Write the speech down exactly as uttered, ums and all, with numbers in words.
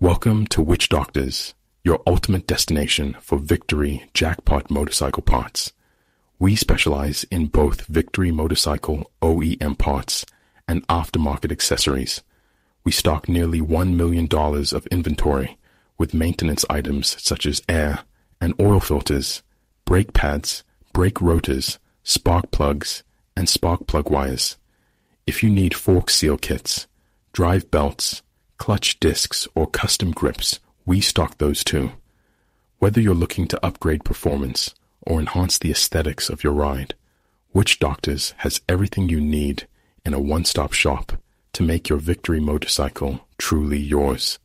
Welcome to Witch Doctors, your ultimate destination for Victory Jackpot Motorcycle Parts. We specialize in both Victory Motorcycle O E M parts and aftermarket accessories. We stock nearly one million dollars of inventory with maintenance items such as air and oil filters, brake pads, brake rotors, spark plugs, and spark plug wires. If you need fork seal kits, drive belts, clutch discs, or custom grips, we stock those too. Whether you're looking to upgrade performance or enhance the aesthetics of your ride, Witch Doctors has everything you need in a one-stop shop to make your Victory motorcycle truly yours.